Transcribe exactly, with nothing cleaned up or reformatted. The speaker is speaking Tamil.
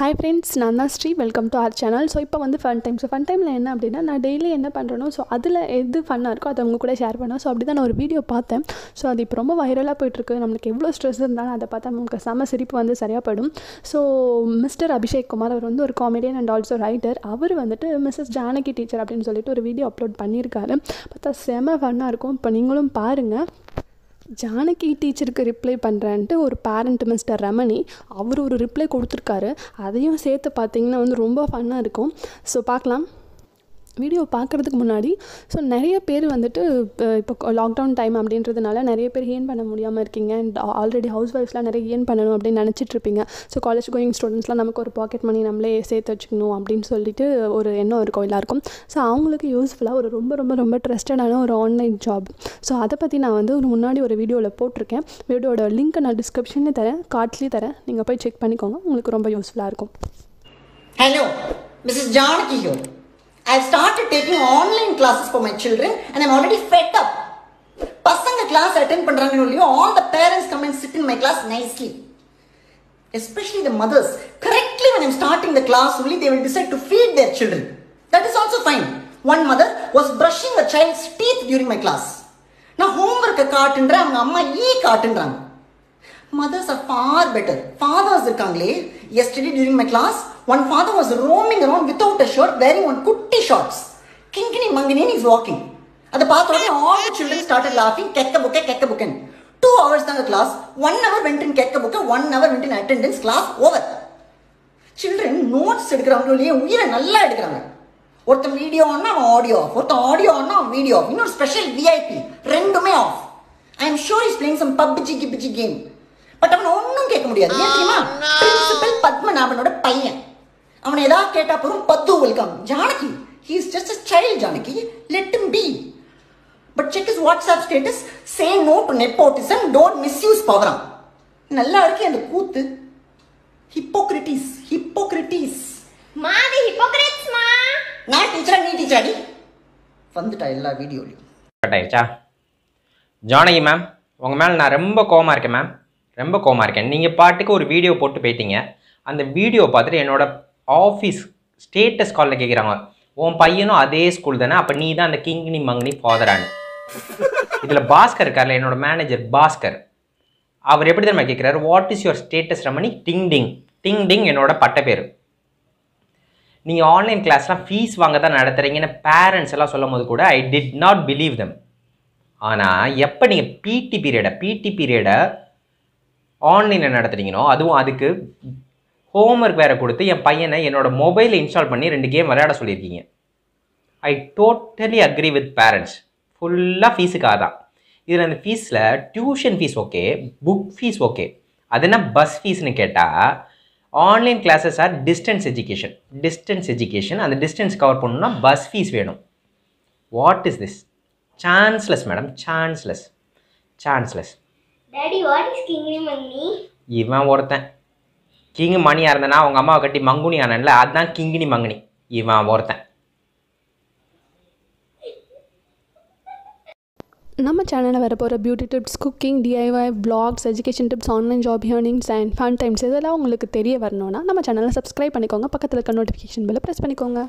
हाई फ्रेंड्स ना दा Shri welcome to our channel so इप्पो वंदु fun time so fun time ला एन्ना அப்படினா நான் डेली என்ன பண்றனோ சோ அதுல எது ஃபன்னா இருக்கோ அத உங்க கூட ஷேர் பண்ணனும் சோ அப்படி தான் நான் ஒரு வீடியோ பார்த்தேன் சோ அது இப்போ ரொம்ப வைரலா போயிட்டு இருக்கு நமக்கு எவ்வளவு ஸ்ட்ரெஸ் இருந்தாலும் அத பார்த்தா நமக்கு சம சிரிப்பு வந்து சரியா படும் சோ மிஸ்டர் அபிஷேக் குமார் அவர் வந்து ஒரு காமெடியன் அண்ட் ஆல்சோ ரைட்டர் அவர் வந்துட்டு மிஸ்ஸஸ் ஜானகி டீச்சர் அப்படினு சொல்லிட்டு ஒரு வீடியோ அப்லோட் பண்ணிருக்காரு பார்த்தா செம ஃபன்னா இருக்கும் இப்போ நீங்களும் பாருங்க ஜானகி டீச்சருக்கு ரிப்ளை பண்ணுறான்ட்டு ஒரு பேரண்ட் மிஸ்டர் ரமணி அவர் ஒரு ரிப்ளை கொடுத்துருக்காரு அதையும் சேர்த்து பார்த்தீங்கன்னா வந்து ரொம்ப ஃபன்னாக இருக்கும் ஸோ பார்க்கலாம் வீடியோ பார்க்குறதுக்கு முன்னாடி ஸோ நிறைய பேர் வந்துட்டு இப்போ லாக்டவுன் டைம் அப்படின்றதுனால நிறைய பேர் ஏர்ன் பண்ண முடியாமல் இருக்கீங்க அண்ட் ஆல்ரெடி ஹவுஸ் ஒய்ஃப்லாம் நிறைய ஏர்ன் பண்ணணும் அப்படின்னு நினச்சிட்ருப்பீங்க ஸோ காலேஜ் கோயிங் ஸ்டூடெண்ட்ஸ்லாம் நமக்கு ஒரு பாக்கெட் மணி நம்மளே சேர்த்து வச்சுக்கணும் அப்படின்னு சொல்லிட்டு ஒரு எண்ணம் இருக்கும் எல்லாருக்கும் ஸோ அவங்களுக்கு யூஸ்ஃபுல்லாக ஒரு ரொம்ப ரொம்ப ரொம்ப ட்ரஸ்டடான ஒரு ஆன்லைன் ஜாப் ஸோ அதை பற்றி நான் வந்து முன்னாடி ஒரு வீடியோவில் போட்டிருக்கேன் வீடியோட லிங்க்கை நான் டிஸ்கிரிப்ஷன்லேயே தரேன் கார்ட்லேயே தரேன் நீங்கள் போய் செக் பண்ணிக்கோங்க உங்களுக்கு ரொம்ப யூஸ்ஃபுல்லாக இருக்கும் hello Mrs Janaki here I've started taking online classes for my children and I'm already fed up. Pasanga class attend பண்றாங்கன்னு ஒளியோ all the parents come and sit in my class nicely. Especially the mothers. Correctly when I'm starting the class only they will decide to feed their children. That is also fine. One mother was brushing her child's teeth during my class. Now homework காட்டுன்ற அவங்க அம்மா ஈ காட்டுன்றாங்க. Mothers are far better. Fathers இருக்காங்களே yesterday during my class one father was roaming around without a shirt wearing one kutti shorts kinkini mangini is walking at the path only all the children started laughing kekka bukke kekka bukken two hours than the class one hour went in kekka bukke one hour went in attendance class over children notes edukrangaliye uyira nalla edukranga ortha video onna audio ortha audio onna video inno special vip rendume off I am sure he is playing some pubg pubg game but avana onnum kekka mudiyadhu yen theriyuma principal padmanabanoda paiyan அவன் ஏதா கேட்டா போதும் பத்து welcome Janaki he is just a child Janaki let him be but check his WhatsApp status say no to nepotism don't misuse power நல்லா இருக்கு அந்த கூத்து ஹிப்போக்ரட்டிஸ் ஹிப்போக்ரட்டிஸ் மா தி ஹிப்போக்ரட்ஸ் மா நான் டீச்சர் நீ டீச்சர் அடி வந்துட்டா எல்லா வீடியோலயும் கட் ஆயிச்சா ஜானகி மேம் உங்க மேல நான் ரொம்ப கோவமா இருக்கேன் மேம் ரொம்ப கோவமா இருக்கேன் நீங்க பாட்டுக்கு ஒரு வீடியோ போட்டு போய்ட்டீங்க அந்த வீடியோ பார்த்துட்டு என்னோட ஆஃபீஸ் ஸ்டேட்டஸ் காலில் கேட்குறாங்க உன் பையனும் அதே ஸ்கூல் தானே அப்போ நீ தான் அந்த கிங்கினி மங்கினி ஃபாதரானு இதில் பாஸ்கர் இருக்கார்ல என்னோட மேனேஜர் பாஸ்கர் அவர் எப்படி தான் கேட்குறாரு what is your status Ramani ding ding ding ding என்னோட பட்ட பேர் நீங்கள் ஆன்லைன் கிளாஸ்லாம் ஃபீஸ் வாங்க தான் நடத்துகிறீங்கன்னு பேரண்ட்ஸ் எல்லாம் சொல்லும் போது கூட I did not believe them ஆனால் எப்போ நீங்கள் பிடி பீரியடை பிடி பீரியடை ஆன்லைனில் நடத்துகிறீங்கன்னோ அதுவும் அதுக்கு ஹோம்ஒர்க் வேறு கொடுத்து என் பையனை என்னோடய மொபைலில் இன்ஸ்டால் பண்ணி ரெண்டு கேம் விளையாட சொல்லியிருக்கீங்க I totally agree with parents ஃபுல்லாக ஃபீஸுக்காக தான் இதில் அந்த ஃபீஸில் tuition fees okay book fees okay அது என்ன பஸ் ஃபீஸ்னு கேட்டால் online classes or distance education distance education அந்த டிஸ்டன்ஸ் கவர் பண்ணணும்னா பஸ் ஃபீஸ் வேணும் what is this chanceless madam chanceless chanceless இவன் ஒருத்தன் கிங்கு மணியாக இருந்தேன்னா அவங்க அம்மாவை கட்டி மங்குனி ஆனல அதுதான் கிங்கினி மங்கினி இவன் ஒருத்தன் நம்ம சேனலில் வர போகிற beauty tips cooking DIY blogs education tips online job earnings and fun times இதெல்லாம் உங்களுக்கு தெரிய வரணும்னா நம்ம சேனலை சப்ஸ்கிரைப் பண்ணிக்கோங்க பக்கத்தில் இருக்க நோட்டிஃபிகேஷன் பெல்லை ப்ரெஸ் பண்ணிக்கோங்க